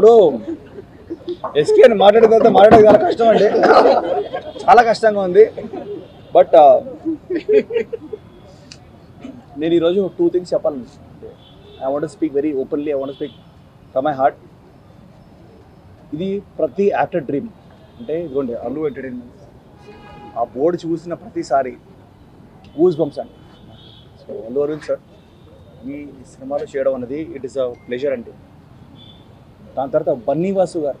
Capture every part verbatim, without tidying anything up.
ఇప్పుడు ఎస్కే అని మాట్లాడిన తర్వాత మాట్లాడేది చాలా కష్టం అండి, చాలా కష్టంగా ఉంది. బట్ నేను ఈరోజు టూ థింగ్స్ చెప్పాలి. I want to speak very openly, I want to speak from my heart. ఇది ప్రతి యాక్టర్ డ్రీమ్. అంటే ఇదిగోండి అల్లు ఎంటర్టైన్మెంట్ ఆ బోర్డు చూసిన ప్రతిసారి గూస్ బంప్స్ అండి. సో అల్లు అరవింద్ సార్ ఈ సినిమాలో చేయడం అనేది ఇట్ ఈస్ అ ప్లెజర్ అండి. దాని తర్వాత బన్నీ వాసు గారు,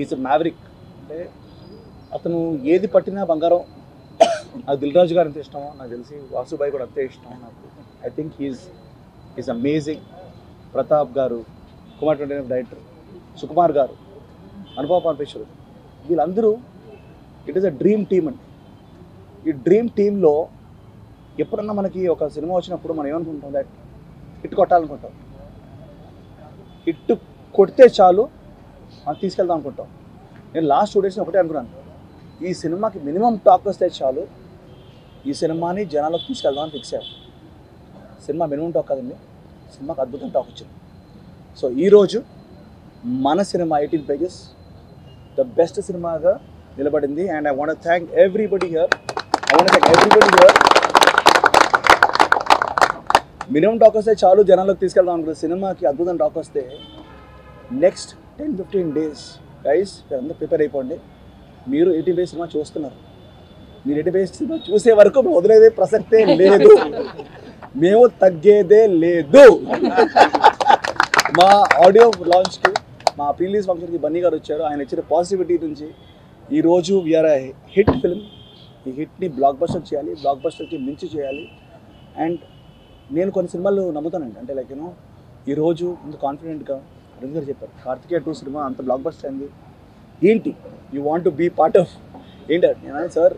ఈజ్ మ్యావరిక్. అంటే అతను ఏది పట్టినా బంగారం. నాకు దిల్ రాజు గారు అంత ఇష్టమో నాకు తెలిసి వాసుబాయ్ కూడా అంతే ఇష్టం నాకు. I think he is is amazing. Pratap గారు, Kumar twenty nine director, Sukumar గారు, అనుభవ పరమేశ్వరు, వీళ్ళందరూ it is a dream team అండి. ఈ డ్రీమ్ టీంలో ఎప్పుడన్నా మనకి ఒక సినిమా వచ్చినప్పుడు మనం ఏమనుకుంటాం, దట్ హిట్ కొట్టాలనుకుంటాం, హిట్ కొడితే చాలు మనం తీసుకెళ్దాం అనుకుంటాం. నేను లాస్ట్ టూ డేస్ని ఒకటే అనుకున్నాను, ఈ సినిమాకి మినిమం టాక్ వస్తే చాలు, ఈ సినిమాని జనాలకు తీసుకెళ్దామని ఫిక్స్ అయ్యాను. సినిమా మినిమం టాక్ కదండి, సినిమాకి అద్భుతం టాక్ వచ్చింది. సో ఈరోజు మన cinema eighteen pages the best సినిమాగా నిలబడింది. And I want thank everybody here, I want thank everybody here. Minimum talk వస్తే చాలు జనాలకు తీసుకెళ్దాం అనుకుంటుంది, సినిమాకి అద్భుతం టాక్ వస్తే next ten fifteen days guys మీరందరూ ప్రిపేర్ అయిపోండి. మీరు ఎయిటీన్ డేస్ సినిమా చూస్తున్నారు, మీరు ఎయిటీన్ డేస్ సినిమా చూసే వరకు మేము వదిలేదే ప్రసక్తే లేదు, మేము తగ్గేదే లేదు. మా ఆడియో లాంచ్కి, మా ప్రీలీజ్ ఫంక్షన్కి బన్నీ గారు వచ్చారు. ఆయన ఇచ్చిన పాజిటివిటీ నుంచి ఈరోజు వీఆర్ ఏ హిట్ ఫిల్మ్. ఈ హిట్ని బ్లాక్ బస్టర్ చేయాలి, బ్లాక్ బస్టర్కి మించి చేయాలి. అండ్ నేను కొన్ని సినిమాలు నమ్ముతానండి. అంటే లైక్ యూనో ఈరోజు ఇంత కాన్ఫిడెంట్గా అరవింద్ గారు చెప్పారు, కార్తికేయ టూ సినిమా అంత బ్లాక్ బస్టర్ అయింది, ఏంటి you want to be part of ఏంటి? నేను సార్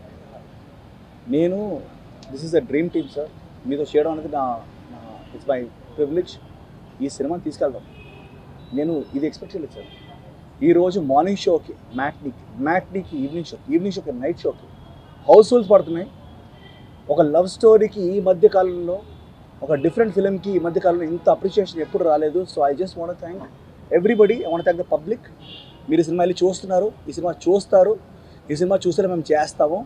నేను this is a dream team sir, మీతో చేయడం అనేది నా ఇట్స్ మై ప్రివిలేజ్. ఈ సినిమాని తీసుకెళ్దాం, నేను ఇది ఎక్స్పెక్ట్ చేయలేదు సార్. ఈరోజు మార్నింగ్ షోకి, మ్యాట్నీకి, మ్యాట్నీకి ఈవినింగ్ షోకి, ఈవినింగ్ షోకి నైట్ షోకి హౌస్ హోల్స్ పడుతున్నాయి. ఒక లవ్ స్టోరీకి ఈ మధ్య కాలంలో, ఒక డిఫరెంట్ ఫిలింకి ఈ మధ్యకాలంలో ఇంత అప్రిషియేషన్ ఎప్పుడు రాలేదు. So I just want thank everybody, I want thank the public. మీరు సినిమా వెళ్ళి చూస్తున్నారు, ఈ సినిమా చూస్తారు, ఈ సినిమా చూసేలా మేము చేస్తాము.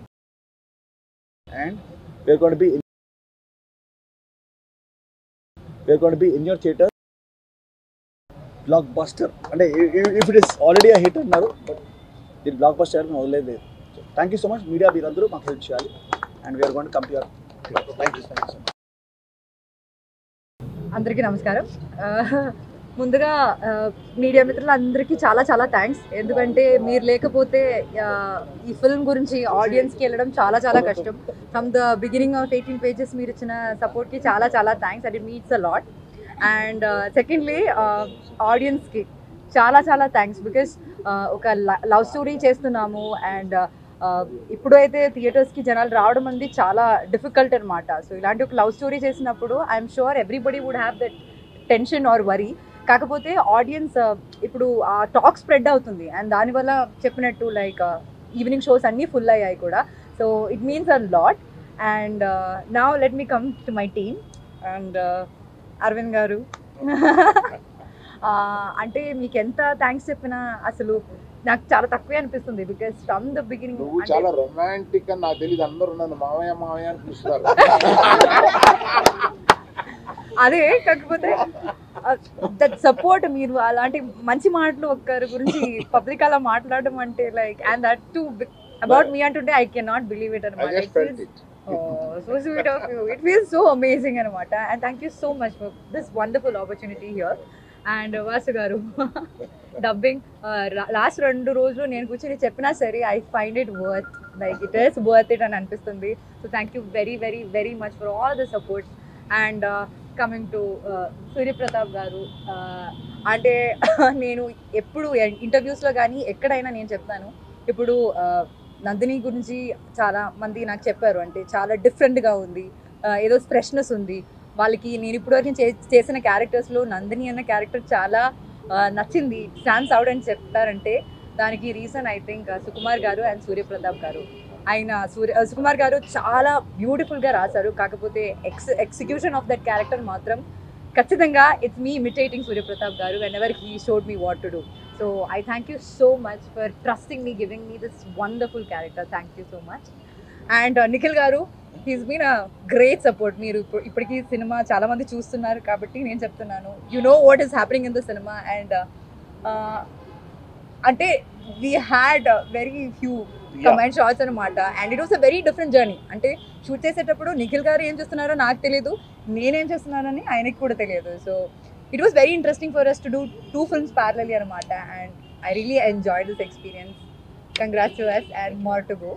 And where got be where got be in your theatre blockbuster. అంటే if it is already a hit అన్నారు, బట్ ఇది బ్లాక్ బస్టర్ మేము వదిలేదు. Thank you so much media, మీరందరూ మాకు హెల్ప్ చేయాలి. And we're going to come to your theatre. Thank you thank you so much. అందరికీ నమస్కారం. ముందుగా మీడియా మిత్రులందరికీ చాలా చాలా థ్యాంక్స్. ఎందుకంటే మీరు లేకపోతే ఈ ఫిల్మ్ గురించి ఆడియన్స్కి వెళ్ళడం చాలా చాలా కష్టం. From the beginning of eighteen pages మీరు ఇచ్చిన సపోర్ట్కి చాలా చాలా థ్యాంక్స్. అది means a lot. And secondly ఆడియన్స్కి చాలా చాలా థ్యాంక్స్, బికాజ్ ఒక లవ్ స్టోరీ చేస్తున్నాము. అండ్ ఇప్పుడైతే థియేటర్స్కి జనాలు రావడం అనేది చాలా డిఫికల్ట్ అనమాట. సో ఇలాంటి ఒక లవ్ స్టోరీ చేసినప్పుడు I'm sure everybody would have that tension or worry. కాకపోతే ఆడియన్స్ ఇప్పుడు ఆ టాక్ స్ప్రెడ్ అవుతుంది, అండ్ దానివల్ల చెప్పినట్టు లైక్ ఈవినింగ్ షోస్ అన్నీ ఫుల్ అయ్యాయి కూడా. So it means a lot. And now let me come to my team. And Aravind గారు అంటే మీకు ఎంత థ్యాంక్స్ చెప్పినా అసలు నాకు చాలా తక్కువే అనిపిస్తుంది, బికాస్ ఫ్రమ్ ద బిగినింగ్ చాలా రొమాంటిక్ అని నాకు తెలియదు. అందరూ నన్ను మామయ్య మామయ్య అని పిలుస్తారు, అదే. కాకపోతే దట్ సపోర్ట్, మీరు అలాంటి మంచి మాటలు ఒకరి గురించి పబ్లిక్ అలా మాట్లాడడం అంటే like, and that to about me అంటుంటే I can not believe it అనమాట. So sweet of you, it feels so amazing అనమాట. And thank you so much for this wonderful opportunity here. And Vasu garu dubbing last రెండు రోజులు నేను కూర్చొని చెప్పినా సరే I find it worth, like it is worth it అని అనిపిస్తుంది. So thank you very very very much for all the support. And coming to Surya Pratap garu, అంటే నేను ఎప్పుడు ఇంటర్వ్యూస్లో కానీ ఎక్కడైనా నేను చెప్తాను, ఇప్పుడు నందిని గురించి చాలా మంది నాకు చెప్పారు, అంటే చాలా డిఫరెంట్గా ఉంది, ఏదో ఫ్రెష్నెస్ ఉంది వాళ్ళకి. నేను ఇప్పటివరకు చేసిన క్యారెక్టర్స్లో నందిని అన్న క్యారెక్టర్ చాలా నచ్చింది, స్టాండ్స్ అవుట్ అని చెప్తారంటే దానికి రీజన్ ఐ థింక్ సుకుమార్ గారు అండ్ సూర్యప్రతాప్ గారు. ఆయన సూర్య సుకుమార్ గారు చాలా బ్యూటిఫుల్గా రాశారు, కాకపోతే ex execution of that character మాత్రం ఖచ్చితంగా it's me imitating Surya Pratap Garu whenever he showed me what to do. So I thank you so much for trusting me, giving me this wonderful character. Thank you so much. And uh, Nikhil Garu, he's been a great support. మీరు ఇప్పటికీ cinema చాలా మంది చూస్తున్నారు కాబట్టి నేను చెప్తున్నాను, you know what is happening in the cinema, and uh, అంటే we had a very few comment shots అన్నమాట, and it was a very different journey. అంటే షూట్ చేసేటప్పుడు నిఖిల్ గారు ఏం చేస్తున్నారో నాకు తెలియదు, నేనేం చేస్తున్నానని ఆయనకి కూడా తెలియదు. So it was very interesting for us to do two films parallelly అన్నమాట, and I really enjoyed this experience. Congrats to us and more to go.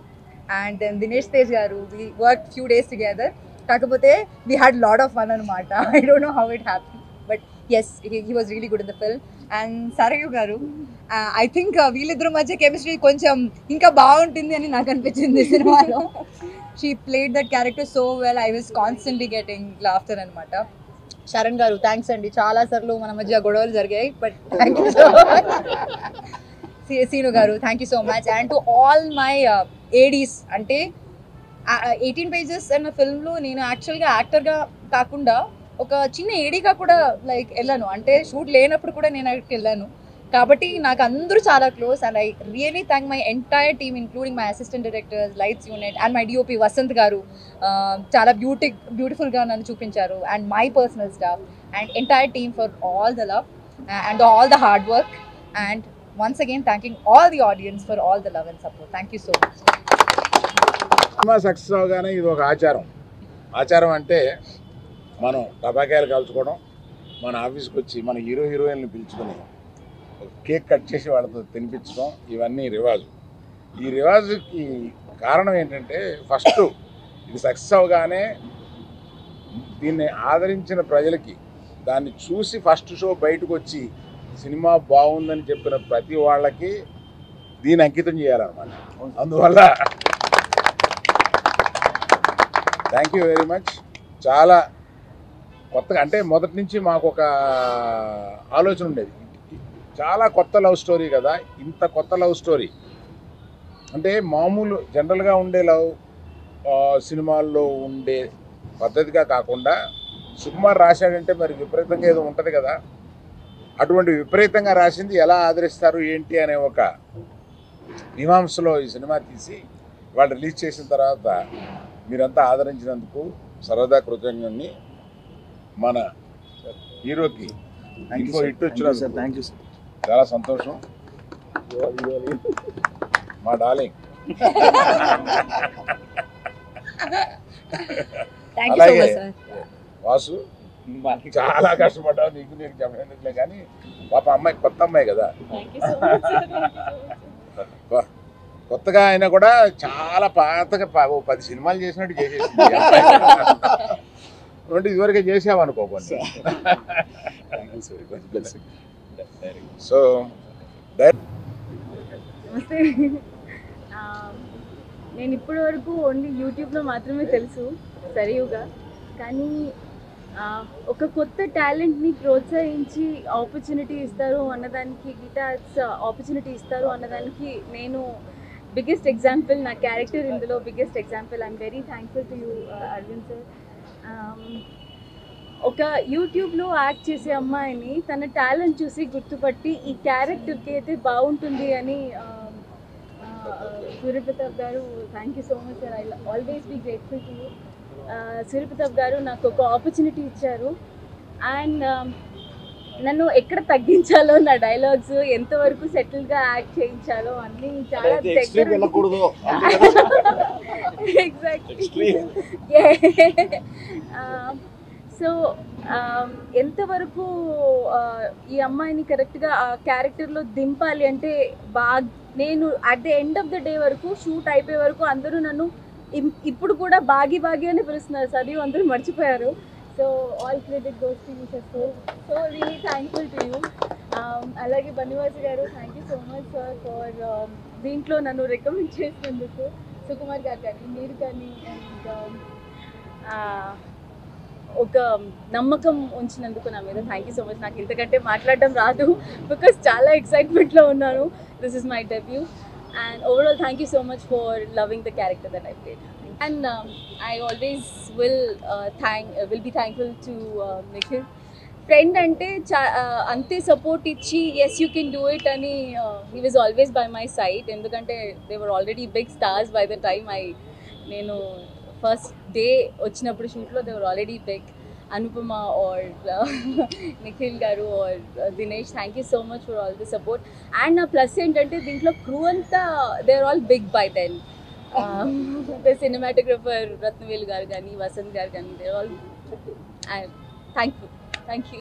And then Dinesh Tej Garu, we worked few days together. కాకపోతే we had lot of fun అన్నమాట. I don't know how it happened, but yes, he, he was really good in the film. And Sara Garu, uh, I think వీళ్ళిద్దరు మధ్య chemistry కొంచెం ఇంకా బాగుంటుంది అని నాకు అనిపించింది సినిమాలో. She played that character so well. I was constantly getting laughter అన్నమాట. Sharon Karu, thanks అండి, చాలా సార్లు మన మధ్య గొడవలు జరిగాయి, but thank you so much. Seenu garu, thank you so much. And to all my ADs, అంటే ఎయిటీన్ పేజెస్ అన్న ఫిల్మ్లో నేను యాక్చువల్గా యాక్టర్గా కాకుండా ఒక చిన్న ఏడీగా కూడా లైక్ వెళ్ళాను, అంటే షూట్ లేనప్పుడు కూడా నేను అక్కడికి వెళ్ళాను. కాబట్టి నాకు అందరూ చాలా close, and I really thank my entire team including my assistant director, lights unit, and my DOP Vasant garu. చాలా బ్యూటి బ్యూటిఫుల్గా నన్ను చూపించారు, and my personal staff and entire team for all the love and all the hard work. And once again thanking all the audience for all the love and support. Thank you so much. మా success అవగానే ఇది ఒక ఆచారం. ఆచారం అంటే మనం టపాకాయలు కాల్చుకోవడం, మన ఆఫీస్కి వచ్చి మన హీరో హీరోయిన్లు పిలుచుకొని కేక్ కట్ చేసి వాళ్ళతో తినిపించడం, ఇవన్నీ రివాజు. ఈ రివాజుకి కారణం ఏంటంటే, ఫస్ట్ ఇది సక్సెస్ అవగానే దీన్ని ఆదరించిన ప్రజలకి, దాన్ని చూసి ఫస్ట్ షో బయటకు వచ్చి సినిమా బాగుందని చెప్పిన ప్రతి వాళ్ళకి దీన్ని అంకితం చేయాలన్నమాట. అందువల్ల థ్యాంక్ యూ వెరీ మచ్. చాలా కొత్తగా, అంటే మొదటి నుంచి మాకు ఒక ఆలోచన ఉండేది, చాలా కొత్త లవ్ స్టోరీ కదా, ఇంత కొత్త లవ్ స్టోరీ అంటే మామూలు జనరల్గా ఉండే లవ్ సినిమాల్లో ఉండే పద్ధతిగా కాకుండా సుకుమార్ రాశాడంటే మరి విపరీతంగా ఏదో ఉంటుంది కదా, అటువంటి విపరీతంగా రాసింది ఎలా ఆదరిస్తారు ఏంటి అనే ఒక మీమాంసలో ఈ సినిమా తీసి వాళ్ళు రిలీజ్ చేసిన తర్వాత మీరంతా ఆదరించినందుకు సరదా కృతజ్ఞుణ్ణి. మన హీరోకి ఇంకో హిట్ వచ్చిన చాలా సంతోషం. మా డార్లింగ్ అలాగే వాసు, చాలా కష్టపడ్డావు, నీకు నేను చెప్పినందుకులే, కానీ పాప అమ్మాయి కొత్త అమ్మాయి కదా, కొత్తగా అయినా కూడా చాలా పాతగా పది సినిమాలు చేసినట్టు చేసేసింది అంటే ఇదివరకే చేసామనుకోకండి. సో నేను ఇప్పటి వరకు ఓన్లీ యూట్యూబ్లో మాత్రమే తెలుసు సరియుగా, కానీ ఒక కొత్త టాలెంట్ని ప్రోత్సహించి ఆపర్చునిటీ ఇస్తారు అన్నదానికి, గిటార్స్ ఆపర్చునిటీ ఇస్తారు అన్నదానికి నేను బిగ్గెస్ట్ ఎగ్జాంపుల్, నా క్యారెక్టర్ ఇందులో biggest example. I'm very thankful to you Aravind sir. ఒక యూట్యూబ్లో యాక్ట్ చేసే అమ్మాయిని తన టాలెంట్ చూసి గుర్తుపట్టి ఈ క్యారెక్టర్కి అయితే బాగుంటుంది అని Surya Pratap garu, thank you so much sir. I always be grateful to you. Surya Pratap గారు నాకు ఒక ఆపర్చునిటీ ఇచ్చారు, అండ్ నన్ను ఎక్కడ తగ్గించాలో, నా డైలాగ్స్ ఎంతవరకు సెటిల్గా యాక్ట్ చేయించాలో అన్నీ చాలా ఎగ్జాక్ట్లీ. సో ఎంతవరకు ఈ అమ్మాయిని కరెక్ట్గా ఆ క్యారెక్టర్లో దింపాలి అంటే బాగా నేను at the end of the day వరకు, షూట్ అయిపోయే వరకు అందరూ నన్ను ఇప్పుడు కూడా బాగి బాగి అని పిలుస్తున్నారు, చదివి అందరూ మర్చిపోయారు. So all credit goes to you sir. So really thankful to you. అలాగే Bunny Vasu garu, thank you so much sir for దీంట్లో నన్ను రికమెండ్ చేసినందుకు. సుకుమార్ గారు కానీ మీరు కానీ ఒక నమ్మకం ఉంచినందుకు నా మీద థ్యాంక్ యూ సో మచ్. నాకు ఇంతకంటే మాట్లాడడం రాదు, బికాస్ చాలా ఎక్సైట్మెంట్లో ఉన్నాను. This is my debut. And overall, thank you so much for loving the character that I played. And um, I always will uh, thank, uh, will be thankful to uh, Nikhil friend ante ante support ichi yes you can do it ani he was always by my side endukante they were already big stars by the time I nenu first day ochinappudu shoot lo they were already big Anupama or uh, Nikhil Garu or uh, Dinesh, thank you so much for all the support. And uh, plus entante dintlo crew anta they are all big by then. Um, the cinematographer Ratnavel Garu gani, Vasan Garu gani, they are all. And thank you, thank you.